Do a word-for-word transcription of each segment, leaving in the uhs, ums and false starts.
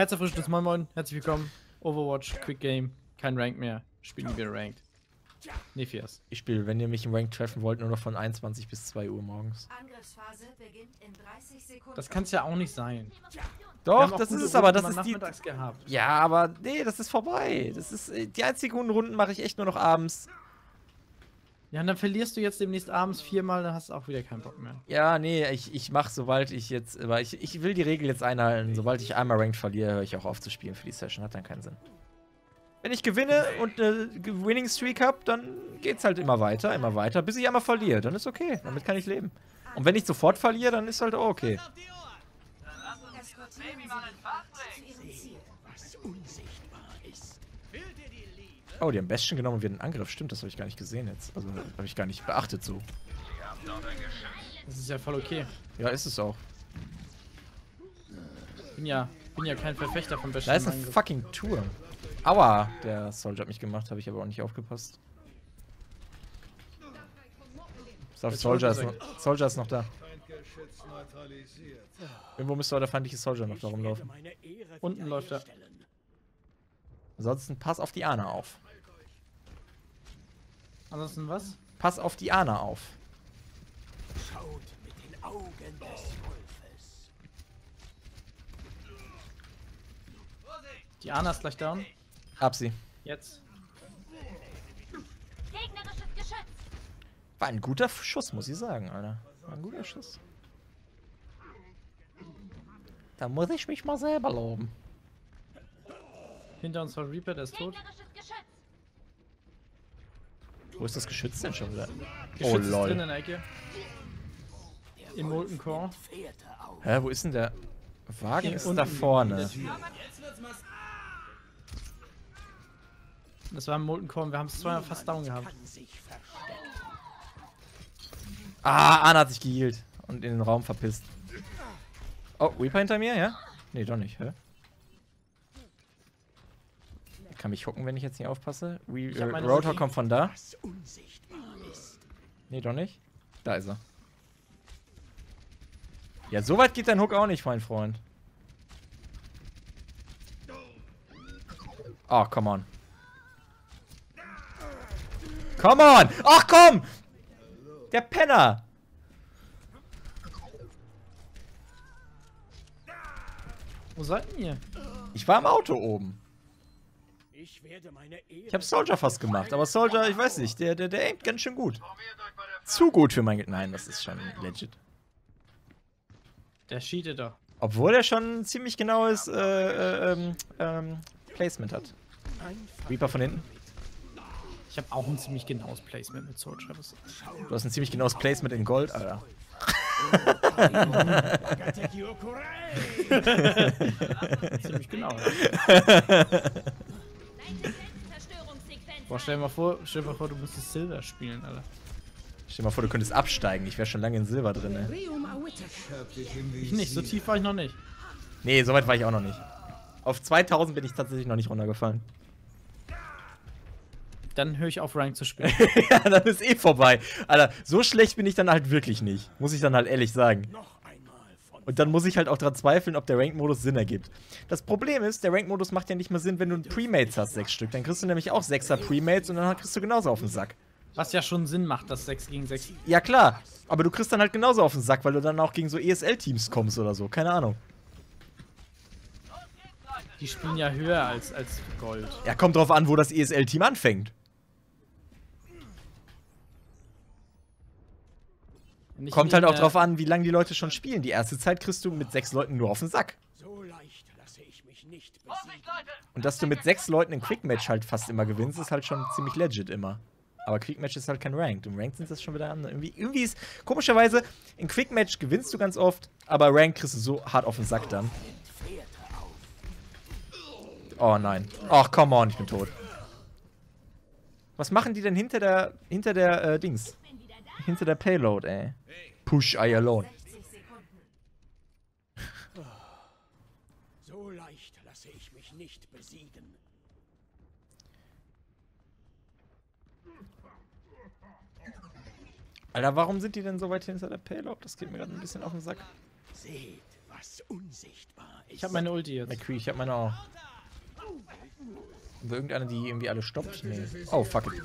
Herzerfrischendes Moin Moin, herzlich willkommen. Overwatch, Quick Game, kein Rank mehr. Spielen wir Ranked. Nephias. Ich spiele, wenn ihr mich im Rank treffen wollt, nur noch von einundzwanzig bis zwei Uhr morgens. Angriffsphase beginnt in dreißig Sekunden. Das kann's ja auch nicht sein. Doch, das ist es aber, das ist die... gehabt. Ja, aber nee, das ist vorbei. Das ist, die einzigen guten Runden mache ich echt nur noch abends. Ja, und dann verlierst du jetzt demnächst abends viermal, dann hast du auch wieder keinen Bock mehr. Ja, nee, ich, ich mach, sobald ich jetzt, aber ich, ich will die Regel jetzt einhalten. Sobald ich einmal Ranked verliere, höre ich auch auf zu spielen für die Session, hat dann keinen Sinn. Wenn ich gewinne und eine Winning Streak habe, dann geht's halt immer weiter, immer weiter, bis ich einmal verliere. Dann ist okay, damit kann ich leben. Und wenn ich sofort verliere, dann ist halt auch okay. Oh, die haben Bastion genommen und wir den Angriff. Stimmt, das habe ich gar nicht gesehen jetzt. Also, habe ich gar nicht beachtet so. Das ist ja voll okay. Ja, ist es auch. Ich bin ja, bin ja kein Verfechter von Bastion. Da ist ein fucking Turm. Aua, der Soldier hat mich gemacht, habe ich aber auch nicht aufgepasst. Soldier, Soldier, ist noch, Soldier ist noch da. Irgendwo müsste aber der feindliche Soldier noch da rumlaufen. Unten läuft er. Ansonsten pass auf die Ana auf. Ansonsten was? Pass auf die Ana auf. Schaut mit den Augen des Wolfes. Die Ana ist gleich down. Hab sie. Jetzt. Gegnerisches Geschütz. War ein guter Schuss, muss ich sagen, Alter. War ein guter Schuss. Da muss ich mich mal selber loben. Hinter uns war Reaper, der ist tot. Wo ist das Geschütz denn schon wieder? Geschütz oh, ist lol. Drin in der Ecke. Im Molten Core. Hä, wo ist denn der Wagen? Hier ist da vorne. Das war im Molten Core und wir haben es zweimal fast down gehabt. Ah, Ana hat sich gehealt und in den Raum verpisst. Oh, Reaper hinter mir, ja? Nee, doch nicht, hä? Kann mich hocken, wenn ich jetzt nicht aufpasse. Re äh, Roadhog kommt von da. Nee, doch nicht. Da ist er. Ja, so weit geht dein Hook auch nicht, mein Freund. Oh, come on. Come on! Ach komm! Der Penner! Wo seid ihr? Ich war im Auto oben. Ich habe Soldier fast gemacht, aber Soldier, ich weiß nicht, der, der, der aimt ganz schön gut. Zu gut für mein Geld. Nein, das ist schon legit. Der cheatet doch. Obwohl er schon ein ziemlich genaues äh, ähm, ähm, Placement hat. Reaper von hinten. Ich habe auch ein ziemlich genaues Placement mit Soldier. Du hast ein ziemlich genaues Placement in Gold, Alter. Ziemlich genau, ja. Boah, stell dir mal vor, stell dir mal vor, du müsstest Silber spielen, Alter. Stell dir mal vor, du könntest absteigen. Ich wäre schon lange in Silber drin, ey. Ich nicht, so tief war ich noch nicht. Nee, so weit war ich auch noch nicht. Auf zweitausend bin ich tatsächlich noch nicht runtergefallen. Dann höre ich auf, Rank zu spielen. Ja, dann ist eh vorbei. Alter, so schlecht bin ich dann halt wirklich nicht. Muss ich dann halt ehrlich sagen. Und dann muss ich halt auch dran zweifeln, ob der Rank-Modus Sinn ergibt. Das Problem ist, der Rank-Modus macht ja nicht mehr Sinn, wenn du Premates hast, sechs Stück. Dann kriegst du nämlich auch sechser Premates und dann kriegst du genauso auf den Sack. Was ja schon Sinn macht, das sechs gegen sechs. Ja klar, aber du kriegst dann halt genauso auf den Sack, weil du dann auch gegen so E S L-Teams kommst oder so. Keine Ahnung. Die spielen ja höher als, als Gold. Ja, kommt drauf an, wo das E S L-Team anfängt. Nicht Kommt halt auch drauf an, wie lange die Leute schon spielen. Die erste Zeit kriegst du mit sechs Leuten nur auf den Sack. So leicht lasse ich mich nicht besiegen. Und dass du mit sechs Leuten ein Quickmatch halt fast immer gewinnst, ist halt schon ziemlich legit immer. Aber Quickmatch ist halt kein Ranked. Und Ranked sind das schon wieder andere. Irgendwie, irgendwie ist, komischerweise, in Quickmatch gewinnst du ganz oft, aber Ranked kriegst du so hart auf den Sack dann. Oh nein. Ach, come on, ich bin tot. Was machen die denn hinter der, hinter der, äh, Dings? Hinter der Payload, ey. Push I alone. So leicht lasse ich mich nicht besiegen. Alter, warum sind die denn so weit hinter der Payload? Das geht mir gerade ein bisschen auf den Sack. Seht, was was unsichtbar ist. Ich hab meine Ulti jetzt. McQueen, ich hab meine auch. Und irgendeine, die irgendwie alle stoppt? Nee. Oh, fuck it.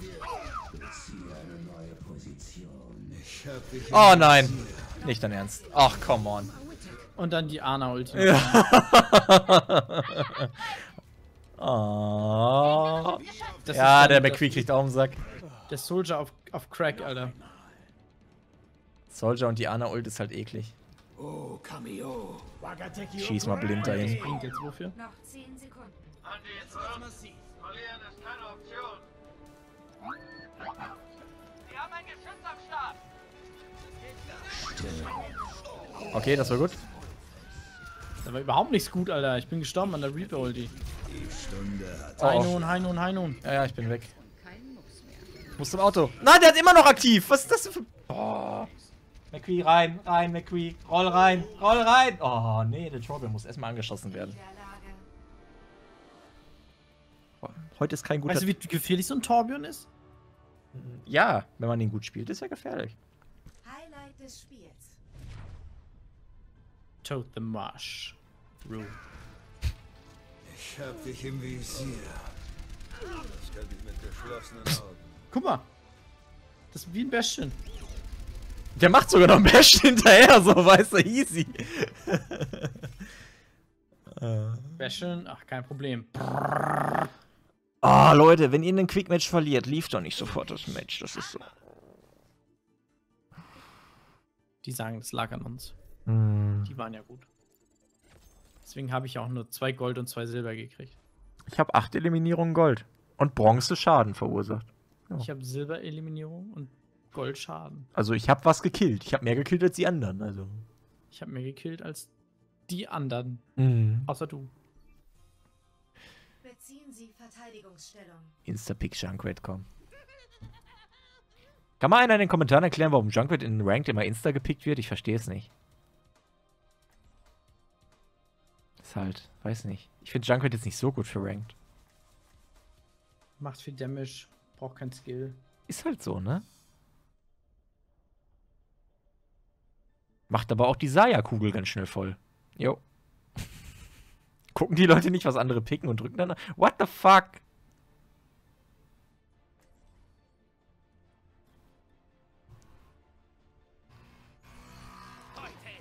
Oh nein! Nicht dein Ernst. Ach, come on. Und dann die Ana-Ulti. Ja. Oh. Ja, der McQueen kriegt auch einen Sack. Der Soldier auf, auf Crack, Alter. Soldier und die Ana-Ult ist halt eklig. Schieß mal blind dahin. Bringt jetzt wofür? Noch zehn Sekunden. Verlieren ist keine Option. Wir haben ein Geschütz am Start. Okay, das war gut. Das war überhaupt nichts gut, Alter. Ich bin gestorben an der Reaper Ulti. Heinun, Heinun, Heinun. Ja, ja, ich bin weg. Muss zum Auto. Nein, der hat immer noch aktiv. Was ist das für... Oh. McQueen rein, rein, McQueen. Roll rein, roll rein. Oh, nee, der Torbjörn muss erstmal angeschossen werden. Heute ist kein guter... Weißt du, wie gefährlich so ein Torbjörn ist? Ja, wenn man den gut spielt, ist er gefährlich. Highlight des Spiels. Toad the Marsh. Rule. Ich hab dich im Visier. Das kann ich mit geschlossenen Augen. Guck mal. Das ist wie ein Bastion. Der macht sogar noch ein Bastion hinterher, so, weißt du, easy. Bastion, ach, kein Problem. Ah, oh, Leute, wenn ihr einen Quick-Match verliert, lief doch nicht sofort das Match, das ist so. Die sagen, das lag an uns. Mm. Die waren ja gut. Deswegen habe ich auch nur zwei Gold und zwei Silber gekriegt. Ich habe acht Eliminierungen Gold und Bronze Schaden verursacht. Ja. Ich habe Silber Eliminierung und Gold Schaden. Also ich habe was gekillt. Ich habe mehr gekillt als die anderen, also. Ich habe mehr gekillt als die anderen. Mm. Außer du. Beziehen Sie Verteidigungsstellung. Instapick Junkrat, komm. Kann mal einer in den Kommentaren erklären, warum Junkrat in Ranked immer Insta gepickt wird? Ich verstehe es nicht. Ist halt, weiß nicht. Ich finde Junkrat jetzt nicht so gut für Ranked. Macht viel Damage, braucht kein Skill. Ist halt so, ne? Macht aber auch die Zarya-Kugel ganz schnell voll. Jo. Gucken die Leute nicht, was andere picken und drücken dann... What the fuck?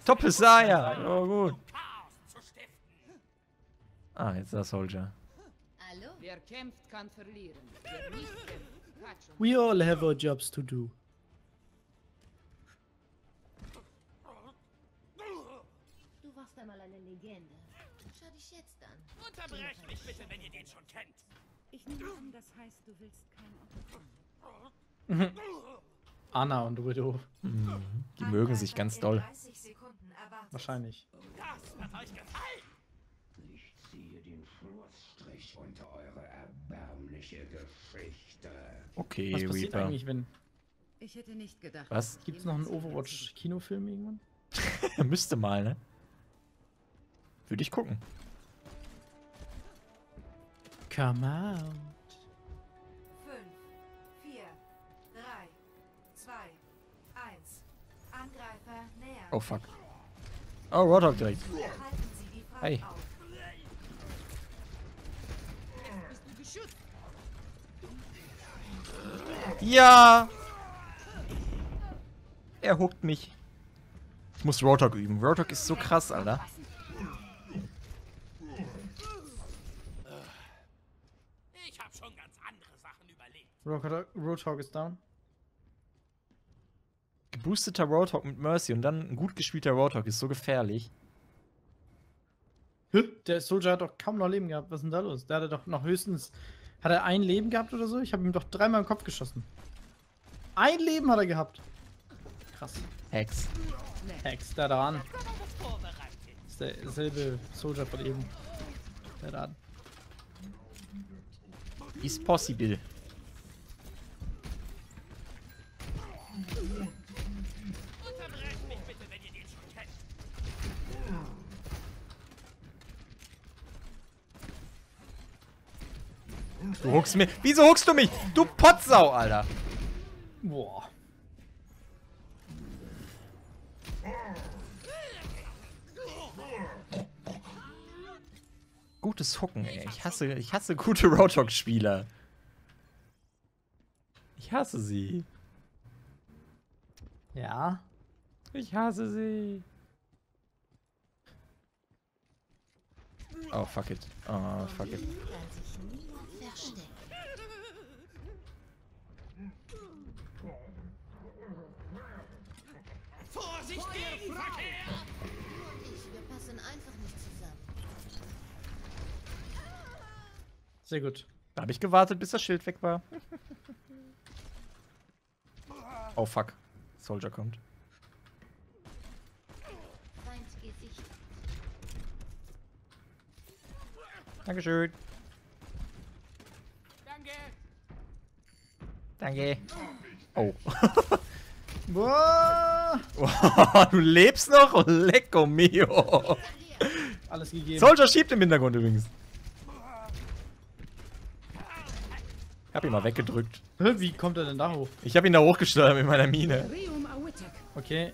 Top Zarya! Oh, gut. Ah, jetzt ist der Soldier. Hallo? Wer kämpft, kann verlieren. Wer nicht kämpft, hat schon... We all have our jobs to do. Du warst einmal eine Legende. Schau dich jetzt an. Unterbrecht mich bitte, wenn ihr den schon kennt. Ich nehme an, das heißt, du willst kein Opfer. Ana und Widow. Mhm. Die mögen sich ganz doll. Wahrscheinlich. Das hat euch gefallen. Ich ziehe den Flussstrich unter eure erbärmliche Geschichte. Okay, was passiert Reaper eigentlich, wenn... Ich hätte nicht gedacht. Was? Gibt's noch einen Overwatch-Kinofilm irgendwann? Müsste mal, ne? Würde ich gucken. Come out. fünf, vier, drei, zwei, eins. Angreifer näher. Oh fuck. Oh, Roadhog direkt. Hey. Ja! Er huckt mich. Ich muss Roadhog üben. Roadhog ist so krass, Alter. Roadhog ist down. Geboosteter Roadhog mit Mercy und dann ein gut gespielter Roadhog ist so gefährlich. Hä? Der Soldier hat doch kaum noch Leben gehabt. Was ist denn da los? Der hatte doch noch höchstens... Hat er ein Leben gehabt oder so? Ich habe ihm doch dreimal im Kopf geschossen. Ein Leben hat er gehabt. Krass. Hex. Hex, da dran. Ist derselbe Soldier von eben. Da dran. Is possible. Du huckst mir. Wieso huckst du mich? Du Potsau, Alter. Boah. gutes Hocken, ey. Ich hasse, ich hasse gute Roadhog-Spieler. Ich hasse sie. Ja. Ich hasse sie. Oh, fuck it. Oh, fuck it. Vorsicht gegen Verkehr! Wir passen einfach nicht zusammen. Sehr gut. Da habe ich gewartet, bis das Schild weg war. Oh, fuck. Soldier kommt. Dankeschön. Danke. Danke. Oh. Oh, du lebst noch? Lecco mio. Alles gegeben. Soldier schiebt im Hintergrund übrigens. Ich hab ihn mal weggedrückt. Wie kommt er denn da hoch? Ich hab ihn da hochgesteuert mit meiner Mine. Okay,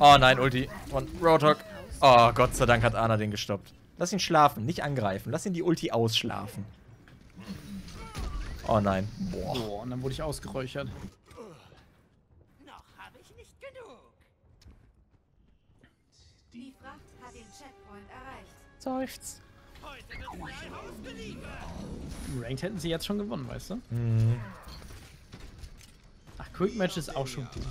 oh nein, Ulti. Von Roadhog. Oh, Gott sei Dank hat Ana den gestoppt. Lass ihn schlafen, nicht angreifen. Lass ihn die Ulti ausschlafen. Oh nein. Boah, Boah und dann wurde ich ausgeräuchert. Noch habe ich nicht genug. Die Fracht hat den Checkpoint erreicht. Seufz. Ranked hätten sie jetzt schon gewonnen, weißt du? Mhm. Ach, Quick Match ist auch schon gut.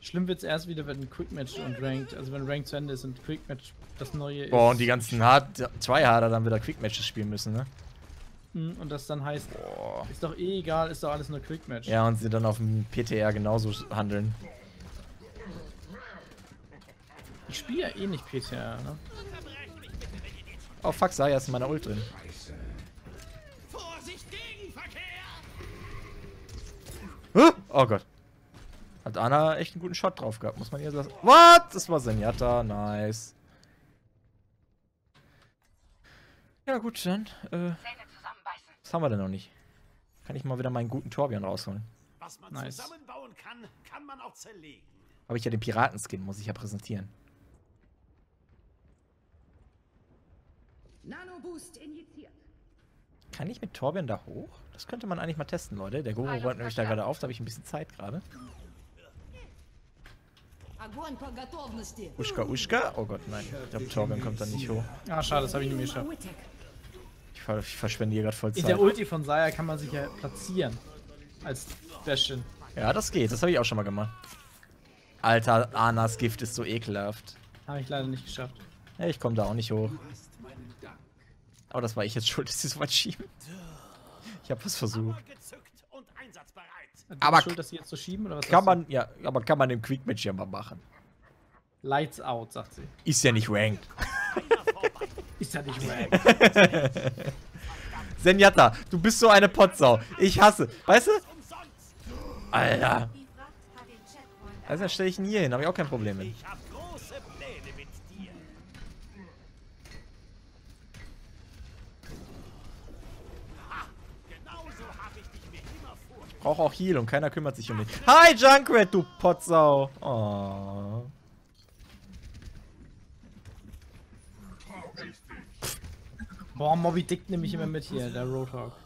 Schlimm wird's erst wieder, wenn Quick Match und Ranked, also wenn Ranked zu Ende ist und Quick Match das neue ist. Boah, und die ganzen Hard, zwei Harder dann wieder Quick Matches spielen müssen, ne? Mhm, und das dann heißt, boah, ist doch eh egal, ist doch alles nur Quick Match. Ja, und sie dann auf dem P T R genauso handeln. Ich spiele ja eh nicht P T R, ne? Oh fuck, Zarya ist in meiner Ult drin. Vorsicht gegen Verkehr! Oh Gott. Hat Ana echt einen guten Shot drauf gehabt, muss man ihr sagen. What? Das war Zenyatta, nice. Ja gut, dann, äh, was haben wir denn noch nicht? Kann ich mal wieder meinen guten Torbjörn rausholen. Was man nice. Zusammenbauen kann, kann man auch zerlegen. Habe ich ja den Piratenskin, muss ich ja präsentieren. Nanoboost injiziert. Kann ich mit Torbjörn da hoch? Das könnte man eigentlich mal testen, Leute. Der GoPro rollt nämlich da gerade auf, da habe ich ein bisschen Zeit gerade. Uschka, Uschka? Oh Gott, nein. Ich glaube, Torbjörn kommt da nicht hoch. Ah, schade, das habe ich nämlich geschafft. Ich, ver ich verschwende hier gerade voll Zeit. In der Ulti von Zarya kann man sich ja platzieren. Als Bastion. Ja, das geht. Das habe ich auch schon mal gemacht. Alter, Anas Gift ist so ekelhaft. Habe ich leider nicht geschafft. Ja, ich komme da auch nicht hoch. Aber das war ich jetzt schuld, dass sie so weit schieben. Ich habe was versucht. Aber schuld, dass sie jetzt so schieben, oder was kann man, ja, aber kann man im Quick Match ja mal machen. Lights out, sagt sie. Ist ja nicht ranked. Ist ja nicht ranked. Zenyatta, du bist so eine Potsau. Ich hasse. Weißt du? Alter. Also stelle ich ihn hier hin, habe ich auch kein Problem mit. Brauche auch Heal und keiner kümmert sich um mich. Hi, Junkrat, du Potsau! Oh. Boah, Moby dickt nämlich immer mit hier, der Roadhog.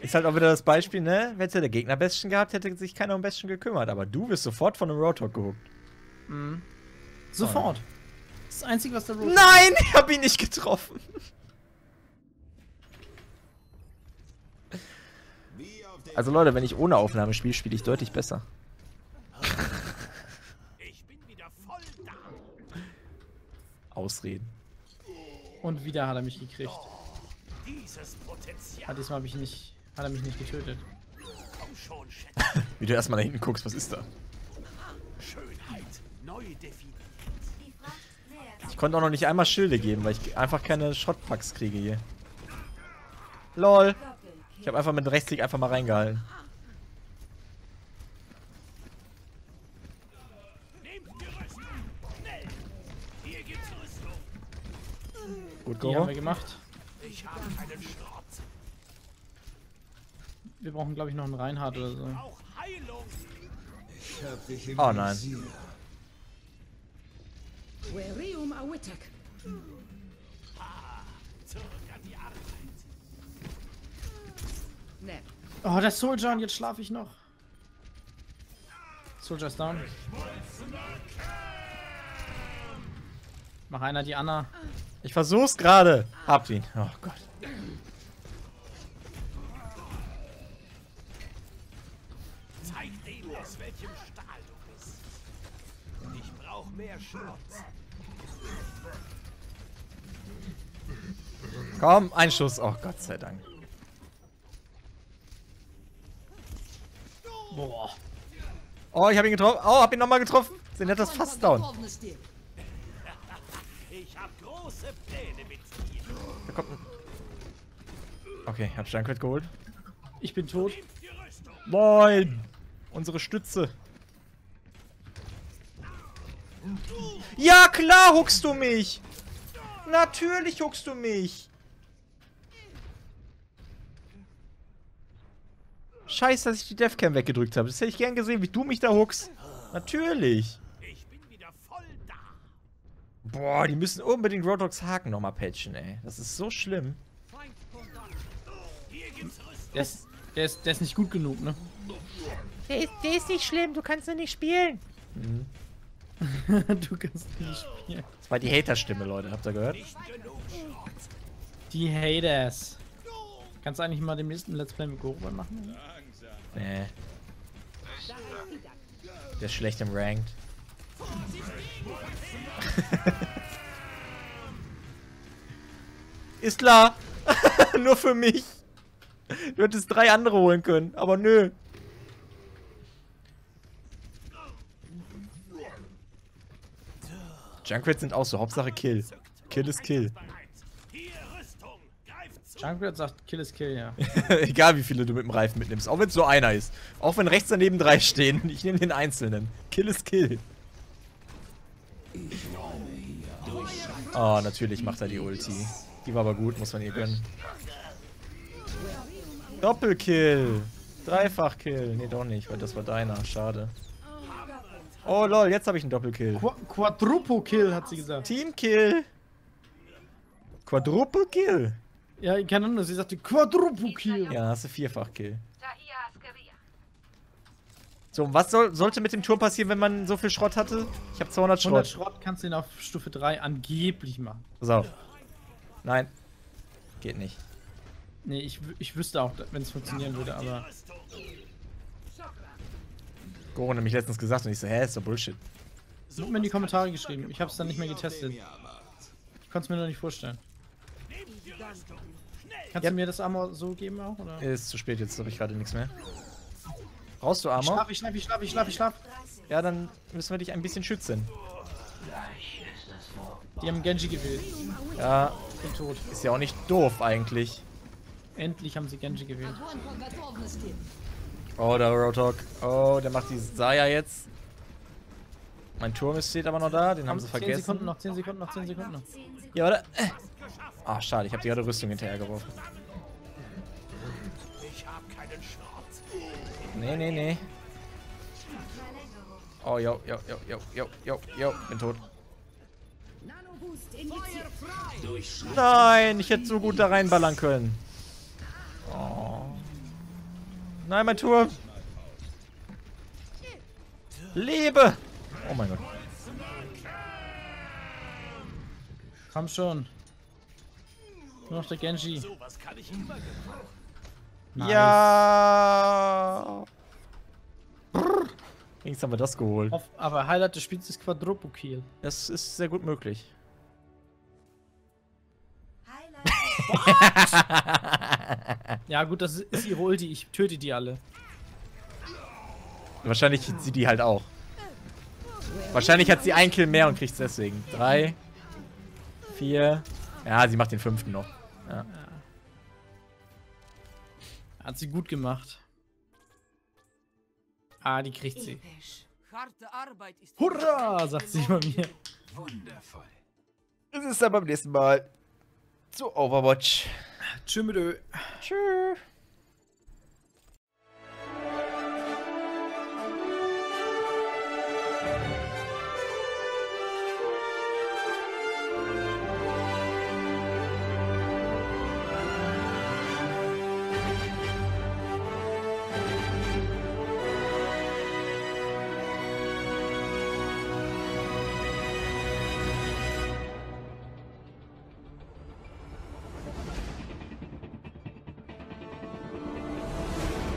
Ist halt auch wieder das Beispiel, ne? Wenn es ja der Gegner Bestchen gehabt, hätte sich keiner um Bestchen gekümmert. Aber du wirst sofort von einem Roadhog gehuckt. Mhm. Sofort. Oh. Das ist das Einzige, was der Roadhog... Nein, ich hab ihn nicht getroffen. Also Leute, wenn ich ohne Aufnahme spiele, spiele ich deutlich besser. Ich bin wieder voll da. Ausreden. Und wieder hat er mich gekriegt. Dieses Potenzial. Diesmal habe ich nicht, hat er mich nicht getötet. Komm schon, Schätze. Wie du erstmal da hinten guckst, was ist da? Schönheit neu definiert. Ich konnte auch noch nicht einmal Schilde geben, weil ich einfach keine Shotpacks kriege hier. LOL. Ich habe einfach mit dem Rechtsklick einfach mal reingehalten. Gut, die haben wir gemacht. Ich habe einen Schrott. Wir brauchen, glaube ich, noch einen Reinhard oder so. Oh nein. Oh, das Soldier, und jetzt schlafe ich noch. Soldier ist down. Mach einer die Ana. Ich versuch's gerade. Hab ihn. Oh Gott. Zeig denen, aus welchem Stahl du bist. Ich brauch mehr Schlotz. Komm, ein Schuss. Oh Gott sei Dank. Boah. Oh, ich hab ihn getroffen. Oh, hab ihn nochmal getroffen. Zenyatta ist fast down. Ich hab große Pläne mit dir. Da kommt ein... Okay, hab Junkrat geholt. Ich bin tot. Nein! Unsere Stütze. Ja, klar huckst du mich. Natürlich huckst du mich. Scheiße, dass ich die Deathcam weggedrückt habe. Das hätte ich gern gesehen, wie du mich da huckst. Natürlich. Ich bin wieder voll da. Boah, die müssen unbedingt Roadhogs Haken nochmal patchen, ey. Das ist so schlimm. Der ist, der ist, der ist nicht gut genug, ne? Der ist, der ist nicht schlimm, du kannst ihn nicht spielen. Mhm. Du kannst nicht spielen. Das war die Hater-Stimme, Leute, habt ihr gehört? Die Haters. Kannst du eigentlich mal dem nächsten Let's Play mit GoPro machen? Nee. Der ist schlecht im Ranked. Ist klar. Nur für mich. Du hättest drei andere holen können, aber nö. Junkrats sind auch so, Hauptsache Kill. Kill ist Kill. Junkrat sagt Kill is Kill, ja. Egal wie viele du mit dem Reifen mitnimmst, auch wenn es nur einer ist. Auch wenn rechts daneben drei stehen, ich nehme den einzelnen. Kill is Kill. Oh, natürlich macht er die Ulti. Die war aber gut, muss man ihr gönnen. Doppelkill. Dreifachkill. Ne, doch nicht, weil das war deiner. Schade. Oh lol, jetzt habe ich einen Doppelkill. Qu Quadruple-Kill, hat sie gesagt. Teamkill. Quadruple-Kill. Ja, ich kann anders. Sie sagte Quadruple-Kill. Ja, hast du Vierfach-Kill. So, was soll, sollte mit dem Turm passieren, wenn man so viel Schrott hatte? Ich habe zweihundert Schrott. hundert Schrott kannst du ihn auf Stufe drei angeblich machen. Pass auf. Nein. Geht nicht. Nee, ich, ich wüsste auch, wenn es funktionieren würde, aber... Goron hat mich letztens gesagt und ich so, hä, ist doch Bullshit. So hat mir in die Kommentare geschrieben. Ich hab's dann nicht mehr getestet. Ich konnte es mir nur nicht vorstellen. Kannst ja. du mir das Armor so geben auch, oder? Ist zu spät, jetzt habe ich gerade nichts mehr. Brauchst du Armor? Ich schlaf, ich schlaf, ich schlaf, ich schlaf, ich schlaf. Ja, dann müssen wir dich ein bisschen schützen. Die haben Genji gewählt. Ja, ich bin tot. Ist ja auch nicht doof eigentlich. Endlich haben sie Genji gewählt. Oh, der Roadhog. Oh, der macht die Zarya jetzt. Mein Turm steht aber noch da, den haben sie vergessen. zehn Sekunden noch, zehn Sekunden noch, zehn Sekunden noch. Ja, oder? Ah, oh, schade, ich habe die gerade Rüstung hinterhergeworfen. Nee, nee, nee. Oh, yo, yo, yo, yo, yo, yo, yo, bin tot. Nein, ich hätte so gut da reinballern können. Oh. Nein, mein Turm. Lebe! Oh mein Gott. Komm schon. Nur noch der Genji. Nice. Ja. Links haben wir das geholt. Auf, aber Highlight des Spiels ist Quadruple Kill. Das ist sehr gut möglich. Ja gut, das ist ihre Ulti. Ich töte die alle. Wahrscheinlich sie die halt auch. Wahrscheinlich hat sie einen Kill mehr und kriegt es deswegen. Drei. Vier. Ja, sie macht den fünften noch. Ja. Hat sie gut gemacht. Ah, die kriegt sie. Hurra, sagt sie bei mir. Wundervoll. Das ist dann beim nächsten Mal zu Overwatch. Tschö mit Ö. Tschö.